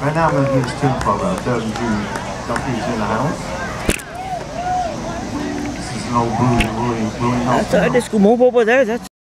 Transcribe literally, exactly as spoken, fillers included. Right now I'm going to use tin powder. It doesn't use, don't use in the house. This is an old brewing, brewing house. I thought this could move over there. That's